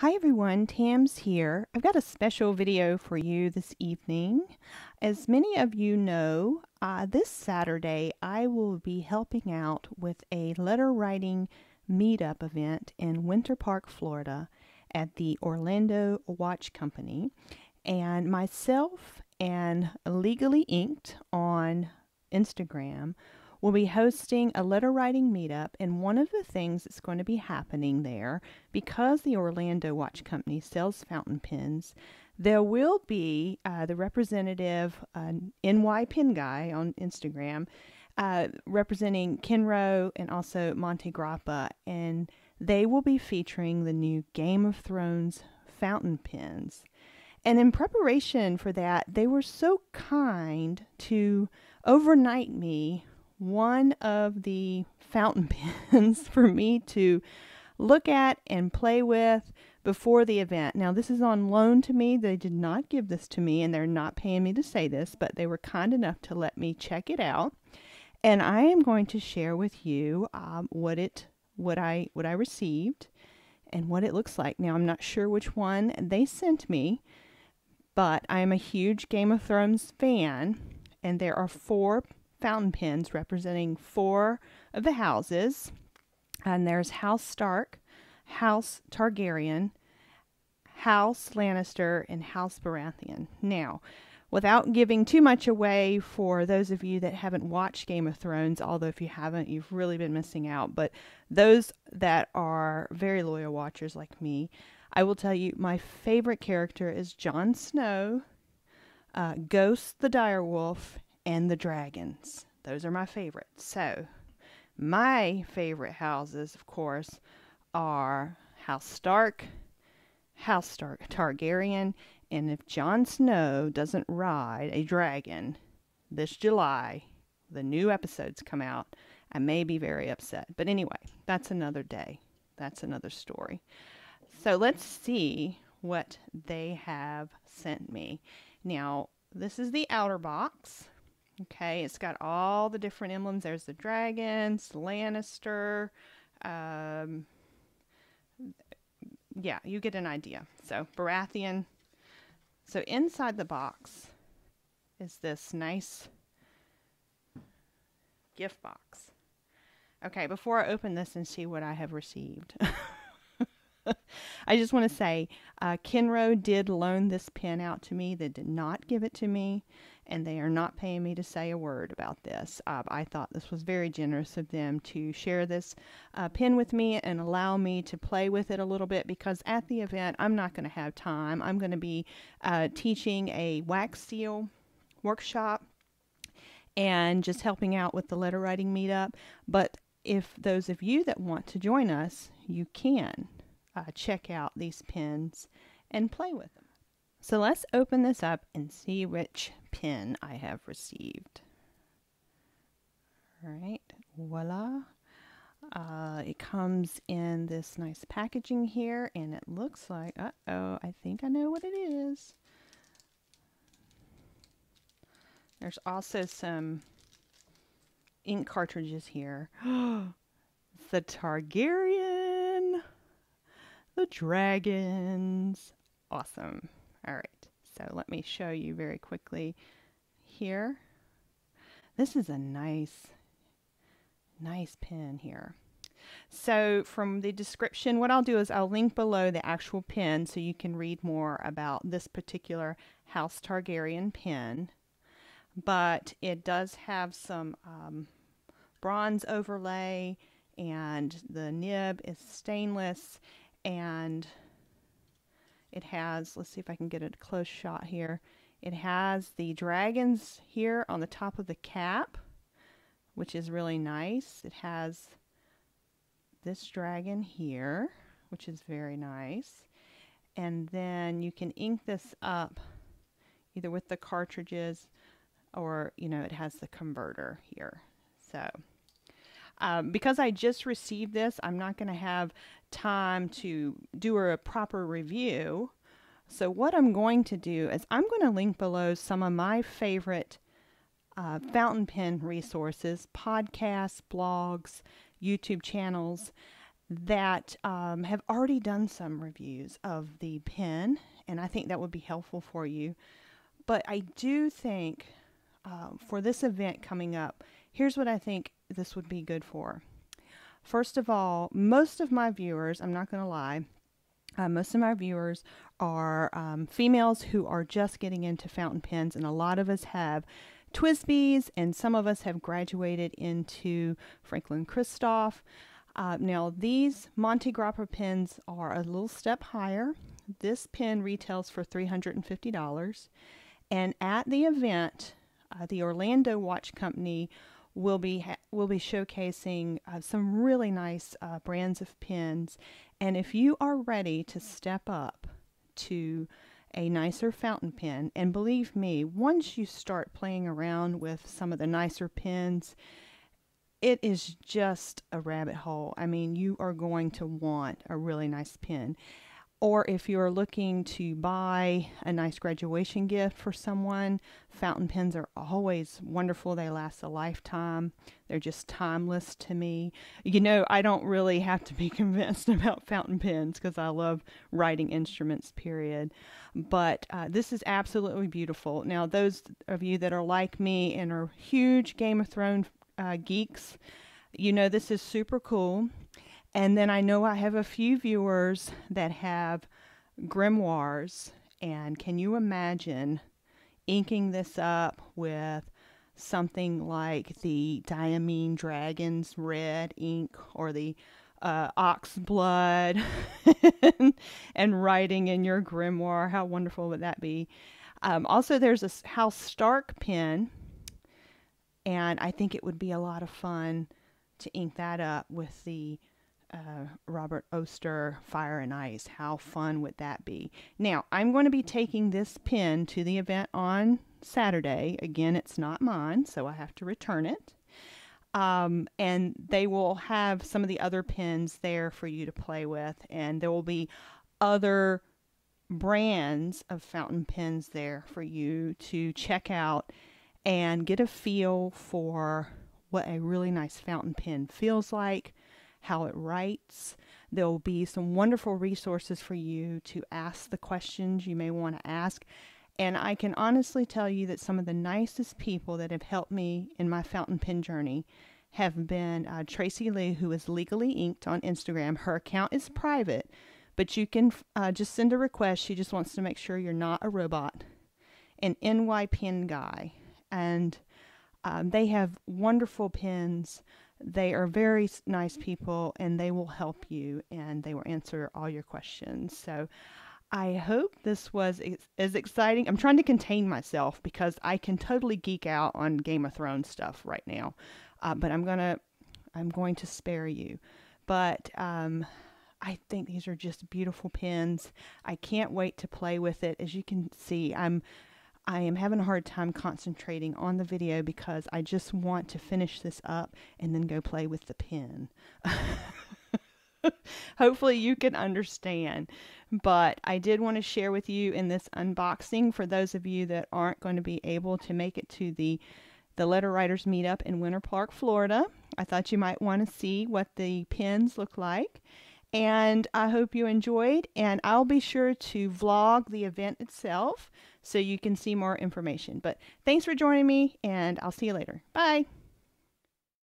Hi everyone, Tams here. I've got a special video for you this evening. As many of you know, this Saturday I will be helping out with a letter writing meetup event in Winter Park, Florida at the Orlando Watch Company. And myself and Legally Inked on Instagram we'll be hosting a letter writing meetup, and one of the things that's going to be happening there, because the Orlando Watch Company sells fountain pens, there will be the representative NYPenGuy on Instagram representing Kenro and also Montegrappa, and they will be featuring the new Game of Thrones fountain pens. And in preparation for that, they were so kind to overnight me one of the fountain pens for me to look at and play with before the event. Now, this is on loan to me. They did not give this to me, and they're not paying me to say this, but they were kind enough to let me check it out. And I am going to share with you what I received and what it looks like. Now, I'm not sure which one they sent me, but I am a huge Game of Thrones fan, and there are four fountain pens representing four of the houses, and there's House Stark, House Targaryen, House Lannister, and House Baratheon. Now, without giving too much away for those of you that haven't watched Game of Thrones, although if you haven't, you've really been missing out, but those that are very loyal watchers like me, I will tell you my favorite character is Jon Snow, Ghost the Direwolf, and the dragons. Those are my favorites. So my favorite houses, of course, are House Stark, House Targaryen, and if Jon Snow doesn't ride a dragon this July, the new episodes come out, I may be very upset. But anyway, that's another day. That's another story. So let's see what they have sent me. Now, this is the outer box. Okay, it's got all the different emblems. There's the dragons, Lannister. Yeah, you get an idea. So, Baratheon. So, inside the box is this nice gift box. Okay, before I open this and see what I have received, I just want to say Kenro did loan this pen out to me. They did not give it to me, and they are not paying me to say a word about this. I thought this was very generous of them to share this pen with me and allow me to play with it a little bit, because at the event I'm not going to have time. I'm going to be teaching a wax seal workshop and just helping out with the letter writing meetup. But if those of you that want to join us, you can check out these pens and play with them. So let's open this up and see which pen I have received. All right, voila. It comes in this nice packaging here, and it looks like, uh-oh, I think I know what it is. There's also some ink cartridges here. It's the Targaryen, the dragons. Awesome. All right, so let me show you very quickly here. This is a nice pen here. So from the description, what I'll do is I'll link below the actual pen so you can read more about this particular House Targaryen pen. But it does have some bronze overlay, and the nib is stainless, and it has, let's see if I can get a close shot here, it has the dragons here on the top of the cap, which is really nice. It has this dragon here, which is very nice. And then you can ink this up either with the cartridges or, you know, it has the converter here. So because I just received this, I'm not going to have time to do a proper review. So what I'm going to do is I'm going to link below some of my favorite fountain pen resources, podcasts, blogs, YouTube channels that have already done some reviews of the pen, and I think that would be helpful for you. But I do think for this event coming up, here's what I think this would be good for. First of all, most of my viewers, I'm not going to lie, most of my viewers are females who are just getting into fountain pens, and a lot of us have Twisbees, and some of us have graduated into Franklin Christoph. Now, these Montegrappa pens are a little step higher. This pen retails for $350, and at the event, the Orlando Watch Company will be showcasing some really nice brands of pens. And if you are ready to step up to a nicer fountain pen, and believe me, once you start playing around with some of the nicer pens, it is just a rabbit hole. I mean, you are going to want a really nice pen. Or if you're looking to buy a nice graduation gift for someone, fountain pens are always wonderful. They last a lifetime. They're just timeless to me. You know, I don't really have to be convinced about fountain pens because I love writing instruments, period. But this is absolutely beautiful. Now, those of you that are like me and are huge Game of Thrones geeks, you know this is super cool. And then I know I have a few viewers that have grimoires, and can you imagine inking this up with something like the Diamine Dragons red ink or the Ox Blood and writing in your grimoire? How wonderful would that be? Also, there's a House Stark pen, and I think it would be a lot of fun to ink that up with the Robert Oster Fire and Ice. How fun would that be? Now, I'm going to be taking this pen to the event on Saturday. Again, it's not mine, so I have to return it. And they will have some of the other pens there for you to play with, and there will be other brands of fountain pens there for you to check out and get a feel for what a really nice fountain pen feels like, how it writes. There'll be some wonderful resources for you to ask the questions you may want to ask. And I can honestly tell you that some of the nicest people that have helped me in my fountain pen journey have been Tracy Lee, who is Legally Inked on Instagram. Her account is private, but you can just send a request. She just wants to make sure you're not a robot. And NYPenGuy. And they have wonderful pens. They are very nice people, and they will help you, and they will answer all your questions. So I hope this was as exciting. I'm trying to contain myself because I can totally geek out on Game of Thrones stuff right now, but I'm going to spare you. But I think these are just beautiful pens. I can't wait to play with it. As you can see, I am having a hard time concentrating on the video because I just want to finish this up and then go play with the pen. Hopefully you can understand, but I did want to share with you in this unboxing, for those of you that aren't going to be able to make it to the Letter Writers Meetup in Winter Park, Florida. I thought you might want to see what the pens look like, and I hope you enjoyed, and I'll be sure to vlog the event itself so you can see more information. But thanks for joining me, and I'll see you later. Bye.